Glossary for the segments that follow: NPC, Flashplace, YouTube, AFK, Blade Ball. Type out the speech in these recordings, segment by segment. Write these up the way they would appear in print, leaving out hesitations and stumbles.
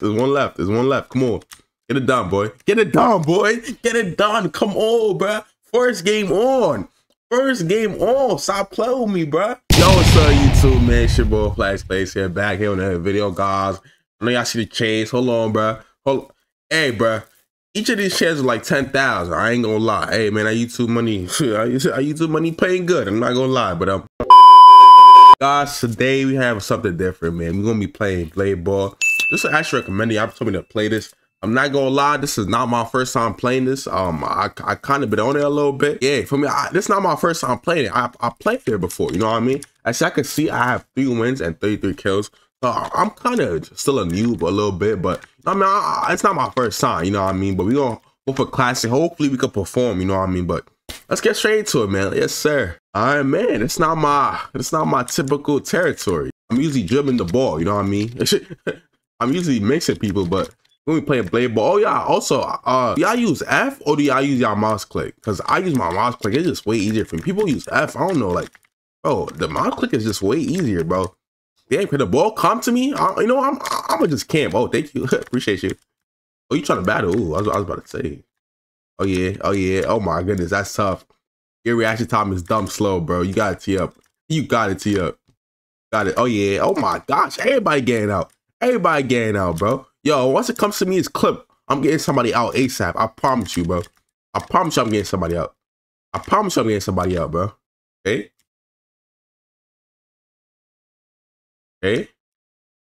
There's one left. There's one left. Come on. Get it done, boy. Get it done, boy. Get it done. Come on, bruh. First game on. First game on. Stop playing with me, bruh. Yo, what's up, YouTube, man? It's your boy, Flashplace here. Back here with another video, guys. I know y'all see the chains. Hold on, bruh. Hold on. Hey, bruh. Each of these shares is like 10,000. I ain't gonna lie. Hey, man, I YouTube money. I YouTube money paying good. I'm not gonna lie, but guys, today we have something different, man. We're gonna be playing Blade Ball. This is actually recommended. Y'all told me to play this. I'm not gonna lie, this is not my first time playing this. I kind of been on it a little bit. Yeah, for me, this is not my first time playing it. I played there before, you know what I mean? As I can see, I have 3 wins and 33 kills. So I'm kind of still a noob a little bit, but I mean, it's not my first time, you know what I mean? But we're gonna go for classic. Hopefully we can perform, you know what I mean? But let's get straight into it, man. Yes, sir. All right, man, it's not my typical territory. I'm usually dribbling the ball, you know what I mean? I'm usually mixing people, but when we play Blade Ball, oh yeah, also, do y'all use F or do y'all use y'all mouse click? Because I use my mouse click, it's just way easier for me. People use F, I don't know, like, bro, the mouse click is just way easier, bro. Damn, can the ball come to me? You know, I'm gonna just camp. Oh, thank you, appreciate you. Oh, you trying to battle? Ooh, I was about to say. Oh yeah, oh yeah, oh my goodness, that's tough. Your reaction time is dumb slow, bro. You gotta tee up. You gotta tee up. Got it, oh yeah, oh my gosh, everybody getting out. Everybody getting out, bro. Yo, once it comes to me, it's clip. I'm getting somebody out ASAP. I promise you, bro. I promise you I'm getting somebody out. I promise you I'm getting somebody out, bro. Okay? Okay?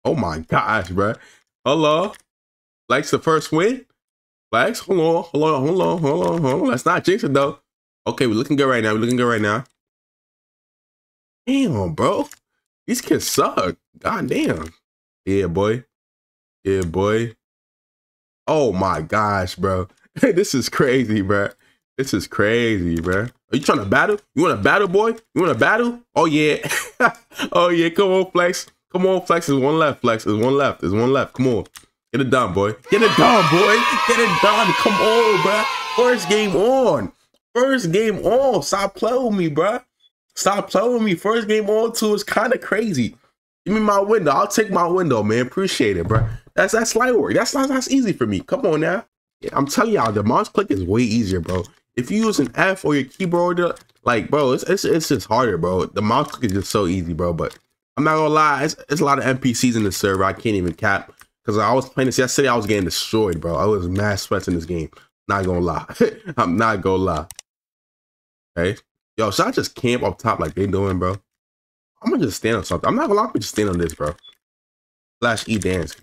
Oh my gosh, bro. Hello? Likes the first win? Likes? Hold on, hold on, hold on, hold on, hold on. Let's not jinx it, though. Okay, we're looking good right now. We're looking good right now. Damn, bro. These kids suck. God damn. Yeah, boy. Yeah, boy. Oh my gosh, bro. This is crazy, bro. This is crazy, bro. Are you trying to battle? You want to battle, boy? You want to battle? Oh yeah. Oh yeah. Come on, Flex. Come on, Flex. There's one left, Flex. There's one left. There's one left. Come on. Get it done, boy. Get it done, boy. Get it done. Come on, bro. First game on. First game on. Stop playing with me, bro. Stop playing with me. First game on too is kind of crazy. Give me my window. I'll take my window, man. Appreciate it, bro. That's light work. That's easy for me. Come on now. Yeah, I'm telling y'all, the mouse click is way easier, bro. If you use an F or your keyboard, like, bro, it's just harder, bro. The mouse click is just so easy, bro. But I'm not gonna lie, it's a lot of NPCs in the server. I can't even cap because I was playing this yesterday. I was getting destroyed, bro. I was mad sweats in this game. Not gonna lie. I'm not gonna lie. Okay, yo, should I just camp up top like they doing, bro? I'm gonna just stand on something. I'm not gonna lie, I'm gonna just stand on this, bro. Flash E dance.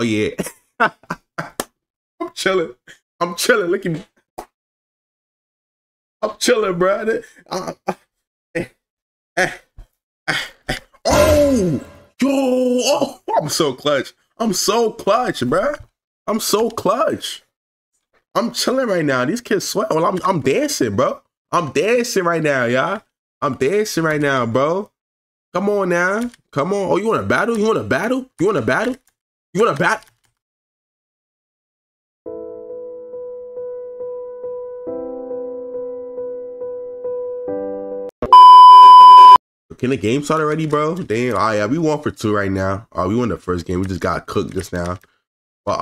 Oh yeah. I'm chilling. I'm chilling. Look at me. I'm chilling, bro. Oh, yo. Oh, I'm so clutch. I'm so clutch, bro. I'm so clutch. I'm chilling right now. These kids sweat. Well, I'm dancing, bro. I'm dancing right now, y'all. I'm dancing right now, bro. Come on now. Come on. Oh, you want to battle? You want to battle? You want to battle? You want to battle? Can the game start already, bro? Damn. Oh, yeah. We 1 for 2 right now. We won the first game. We just got cooked just now. But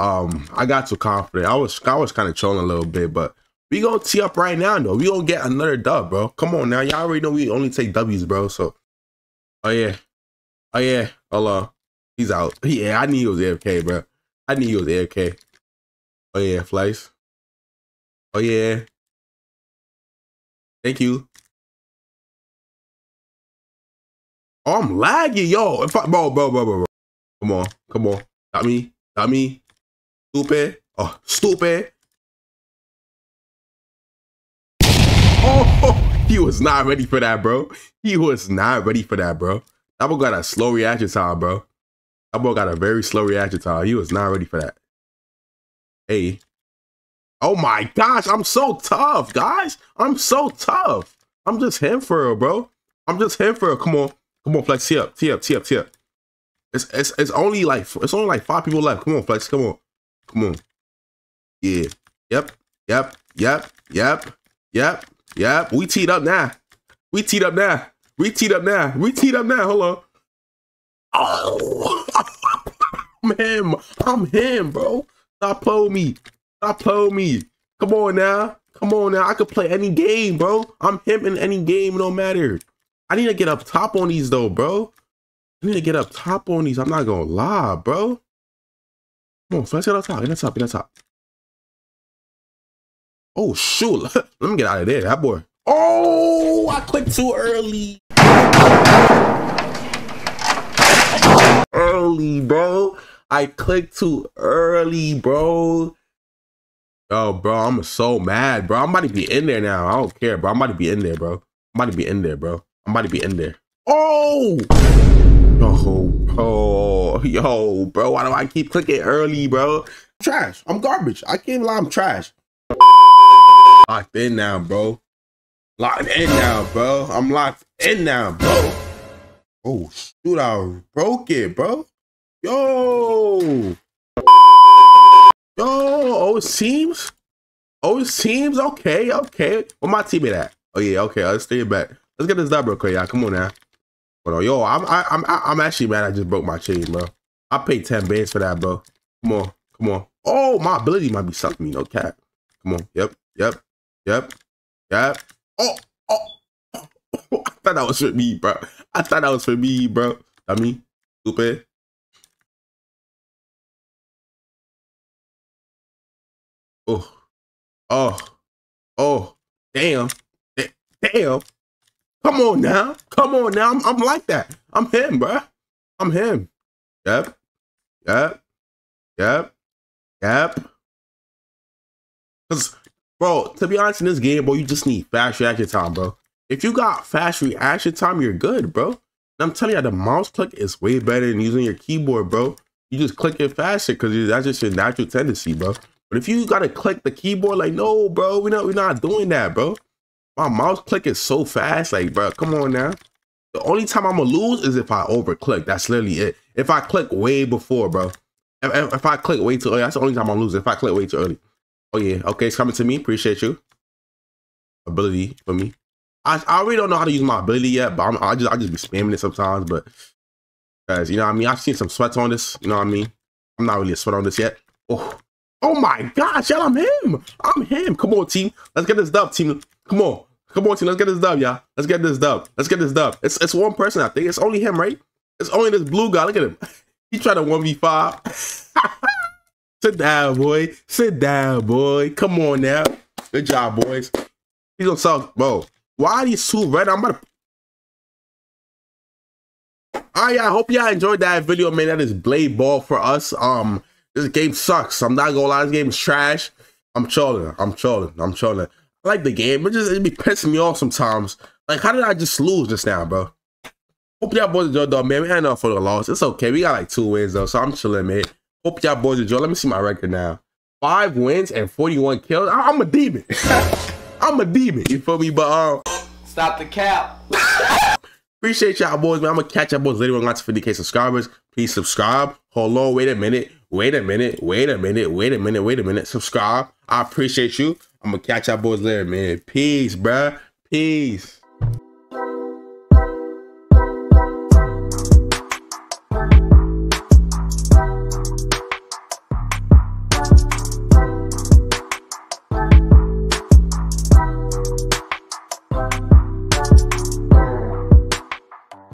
I got too confident. I was kind of trolling a little bit, but we gonna tee up right now, though. We gonna get another dub, bro. Come on now. Y'all already know we only take W's, bro. So, oh yeah, oh yeah. Hold on, he's out. Yeah, I knew he was AFK, bro. I knew he was AFK. Oh yeah, Flice. Oh yeah. Thank you. Oh, I'm lagging, yo. If I, bro. Come on, come on. Got me. Stupid. Oh, stupid. Oh, he was not ready for that, bro. He was not ready for that, bro. That boy got a slow reaction time, bro. That boy got a very slow reaction time. He was not ready for that. Hey. Oh my gosh, I'm so tough, guys. I'm so tough. I'm just him for it, bro. I'm just him for it. Come on. Come on, Flex. Tee up. It's only like 5 people left. Come on, Flex. Come on. Yeah. Yep. Yep, we teed up now. We teed up now. Hold on. Oh, I'm him. I'm him, bro. Stop playing me. Stop playing me. Come on now. Come on now. I could play any game, bro. I'm him in any game, no matter. I need to get up top on these though, bro. I need to get up top on these. I'm not gonna lie, bro. Come on, so let's get up top. Get up top. Get up top. Oh shoot. Let me get out of there. That boy. Oh, I clicked too early. Early, bro. I clicked too early, bro. Oh, bro, I'm so mad, bro. I'm about to be in there now. I don't care, bro. I'm about to be in there, bro. I'm about to be in there, bro. I'm about to be in there. Oh! Yo, bro. Why do I keep clicking early, bro? Trash. I'm garbage. I can't lie. I'm trash. Locked in now, bro. Locked in now, bro. I'm locked in now, bro. Oh, shoot. I broke it, bro. Yo. Yo, oh, it seems. Oh, it seems. Okay, okay. Where my teammate at? Oh, yeah, okay. Let's stay back. Let's get this dub real quick, y'all. Come on now. Hold on. Yo, I'm actually mad I just broke my chain, bro. I paid 10 bands for that, bro. Come on. Come on. Oh, my ability might be sucking me, no cap. Come on. Yep. Yep. Yep. Yep. Oh, oh. I thought that was for me, bro. I thought that was for me, bro. Dummy. Stupid. Oh, oh, oh, damn, damn. Come on now. Come on now. I'm like that. I'm him, bro. I'm him. Yep. Yep. Yep. Yep. Cause, bro, to be honest, in this game, bro, you just need fast reaction time, bro. If you got fast reaction time, you're good, bro. And I'm telling you, the mouse click is way better than using your keyboard, bro. You just click it faster because that's just your natural tendency, bro. But if you gotta click the keyboard, like, no, bro, we're not doing that, bro. My mouse click is so fast, like, bro, come on now. The only time I'm gonna lose is if I overclick. That's literally it. If I click way before, bro. If I click way too early, that's the only time I'm losing. If I click way too early. Oh yeah, okay, it's coming to me. Appreciate you. Ability for me. I really don't know how to use my ability yet, but I just be spamming it sometimes. But guys, you know what I mean. I've seen some sweats on this. You know what I mean. I'm not really a sweat on this yet. Oh. Oh my gosh, y'all, I'm him. I'm him. Come on, team. Let's get this dub, team. Come on. Come on, team. Let's get this dub, y'all. Let's get this dub. Let's get this dub. It's one person, I think. It's only him, right? It's only this blue guy. Look at him. He tried to 1v5. Sit down, boy. Sit down, boy. Come on now. Good job, boys. He's gonna suck, bro. Why are these two red? I'm about to... All right, I hope y'all enjoyed that video, man. That is Blade Ball for us. This game sucks. I'm not gonna lie, this game is trash. I'm trolling. I'm trolling. I'm trolling. I like the game, but just it be pissing me off sometimes. Like, how did I just lose just now, bro? Hope y'all boys enjoyed though, man. We had enough for the loss. It's okay. We got like 2 wins though, so I'm chilling, man. Hope y'all boys enjoy. Let me see my record now. 5 wins and 41 kills. I'm a demon. I'm a demon. You feel me? But stop the cap. Appreciate y'all boys, man. I'm gonna catch y'all boys later on. Lots of 50K subscribers. Please subscribe. Hold on, wait a minute. Wait a minute, wait a minute, wait a minute, wait a minute. Subscribe. I appreciate you. I'm gonna catch y'all boys later, man. Peace, bruh. Peace.